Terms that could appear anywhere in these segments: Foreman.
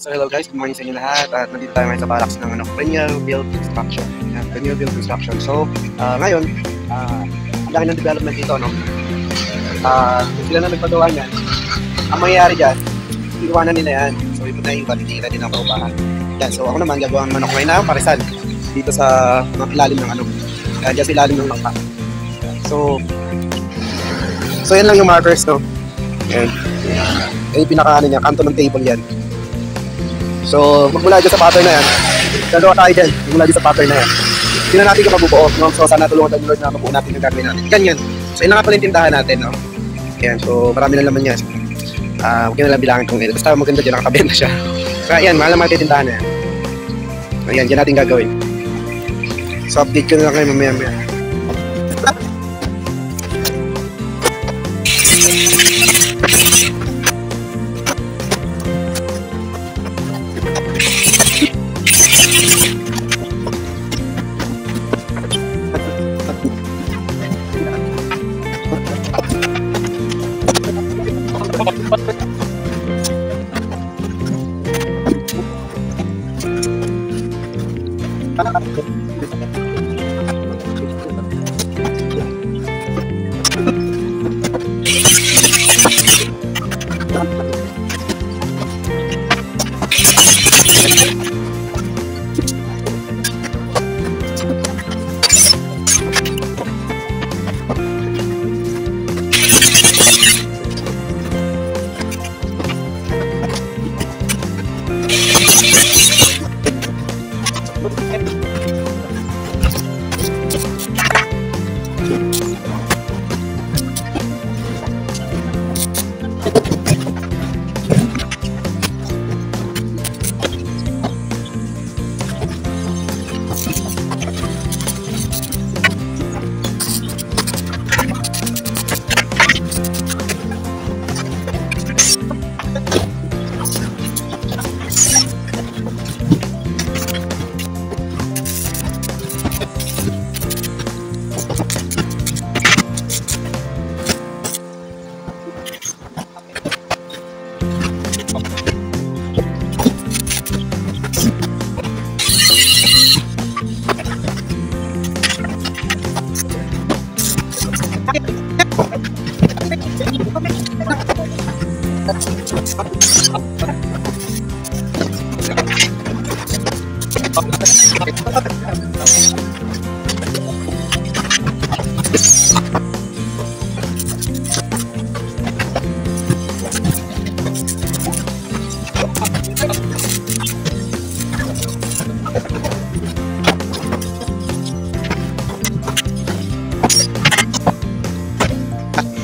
So hello guys, good morning sa inyo lahat at nandito tayo ngayon sa barracks ng Perennial Build Construction. Perennial Build Construction. So ngayon, ang laki ng development dito, no? Kung sila na nagpagawa niyan, ang mangyayari dyan, iiwanan nila yan. So ito na yung balitikita din ang paupahan. Yan, so ako naman, gagawa naman ako ngayon na parisal dito sa ilalim ng ano, dyan sa ilalim ng langka. So yan lang yung markers, no? Yan. Yan yung pinaka-ano niya, kanto ng table yan. So, magmula dyan sa pattern na yan. Gagawa tayo dyan, magmula dyan sa pattern na yan. Tignan natin kung mabubuo, no? So, sana tulungan tayo Lord na mabuo natin yung gagawin natin. Ganyan. So, yun na nga pala yung tindahan natin, no? Ayan, so, marami na naman yan. Huwag yun na lang bilangin kung ito. Basta maganda dyan, nakakabenta siya. So, ayan, mahal naman yung tindahan na yan. Ayan, dyan natin gagawin. So, update ko na lang kayo mamaya-maya.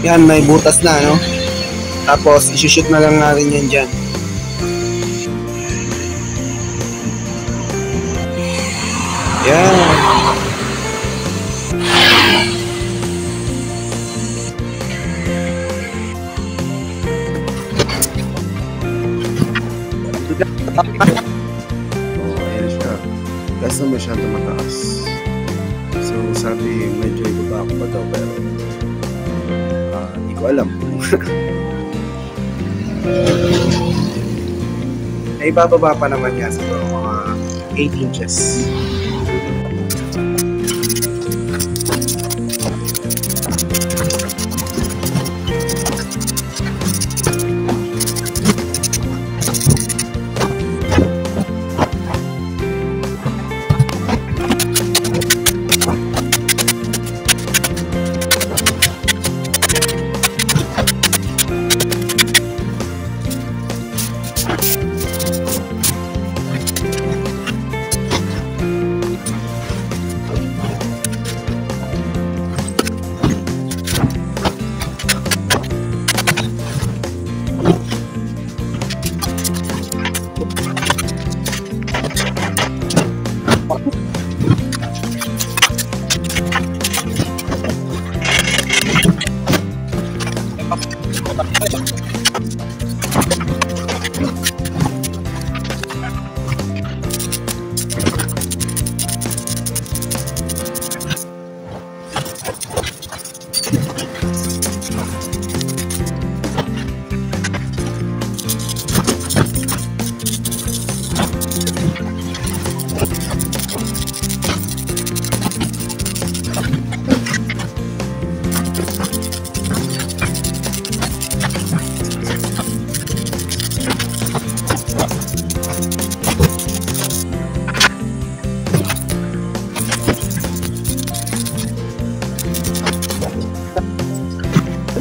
Yan, may butas na, no? Tapos, isushoot na lang natin yan dyan. Yan. Oh, ayan siya. Last na masyado mataas. So, sabi, medyo ibaba ako pa daw, pero hindi ko alam. Ay, bababa pa naman yan sa mga 8 inches.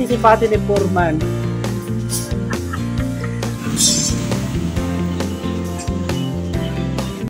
si Pati ni Foreman